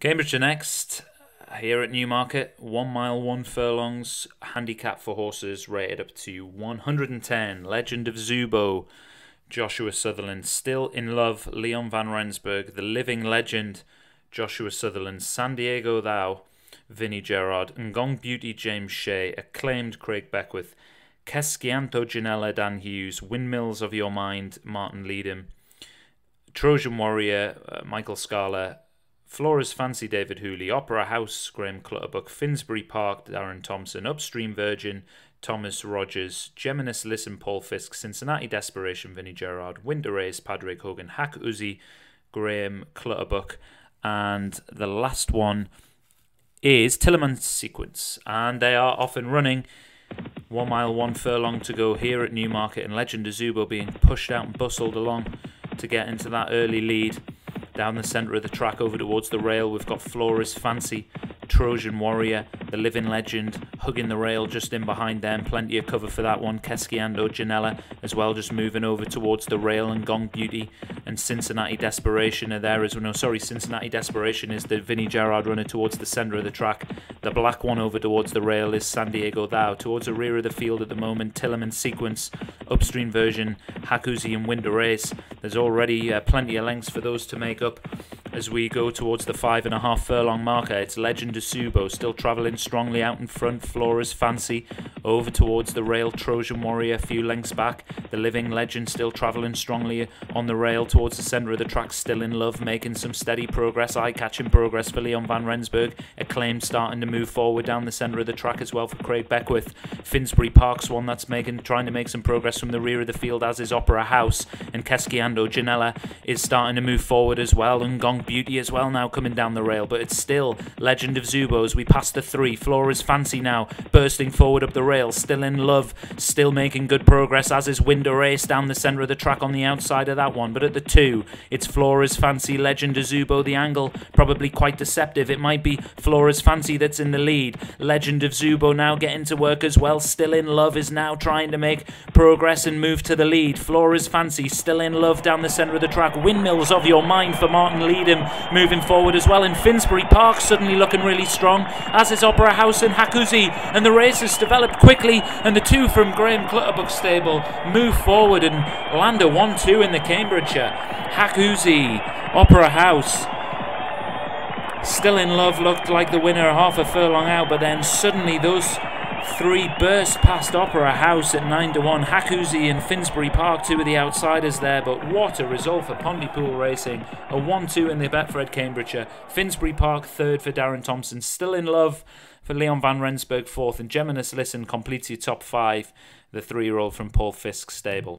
Cambridgeshire next, here at Newmarket. 1 mile, 1 furlongs, handicap for horses rated up to 110. Legend of Zubo, Joshua Sutherland. Still in Love, Leon van Rensburg. The Living Legend, Joshua Sutherland. San Diego Thou, Vinnie Gerrard. And Gong Beauty, James Shea. Acclaimed, Craig Beckwith. Cascianto Janela, Dan Hughes. Windmills of Your Mind, Martin Leadham. Trojan Warrior, Michael Scala. Flora's Fancy, David Hooley. Opera House, Graham Clutterbuck. Finsbury Park, Darren Thompson. Upstream Virgin, Thomas Rogers. Geminis, Listen, Paul Fisk. Cincinnati Desperation, Vinnie Gerrard. Winter Race, Padraig Hogan. Hakuzi, Graham Clutterbuck. And the last one is Tilleman's Sequence. And they are off and running. 1 mile, 1 furlong to go here at Newmarket. And Legend of Zubo being pushed out and bustled along to get into that early lead. Down the centre of the track over towards the rail, we've got Flora's Fancy, Trojan Warrior, The Living Legend, hugging the rail just in behind them. Plenty of cover for that one. Keskiando Janela as well, just moving over towards the rail. And Gong Beauty and Cincinnati Desperation are there as well. No, sorry, Cincinnati Desperation is the Vinnie Gerrard runner towards the centre of the track. The black one over towards the rail is San Diego Thou. Towards the rear of the field at the moment, Tilleman's Sequence, Upstream Version, Hakuzi and Winter Race. There's already plenty of lengths for those to make up as we go towards the 5.5 furlong marker. It's Legend of Zubo still travelling strongly out in front. Flora's Fancy over towards the rail. Trojan Warrior a few lengths back. The Living Legend still travelling strongly on the rail towards the centre of the track. Still in Love making some steady progress, eye-catching progress for Leon van Rensburg. Acclaimed starting to move forward down the centre of the track as well for Craig Beckwith. Finsbury Park's one that's trying to make some progress from the rear of the field, as is Opera House. And Cascianto Janela is starting to move forward as well, and Gong Beauty as well now coming down the rail. But it's still Legend of Zubo as we pass the 3. Flora's Fancy now bursting forward up the rail. Still in Love still making good progress, as is Windor Ace down the centre of the track on the outside of that one. But at the 2, it's Flora's Fancy, Legend of Zubo. The angle probably quite deceptive. It might be Flora's Fancy that's in the lead. Legend of Zubo now getting to work as well. Still in Love is now trying to make progress and move to the lead. Flora's Fancy, Still in Love down the centre of the track. Windmills of Your Mind for Martin Leadham moving forward as well. In Finsbury Park suddenly looking really strong, as is Opera House and Hakuzi. And the race has developed quickly, and the 2 from Graham Clutterbuck's stable move forward and land a 1-2 in the Cambridgeshire. Hakuzi, Opera House, Still in Love looked like the winner half a furlong out, but then suddenly those 3 burst past Opera House at 9-1. Hakuzi and Finsbury Park, 2 of the outsiders there, but what a result for Pondypool Racing. A 1-2 in the Betfred Cambridgeshire. Finsbury Park 3rd for Darren Thompson. Still in Love for Leon van Rensburg 4th. And Geminis Listen completes your top 5, the 3-year-old from Paul Fisk's stable.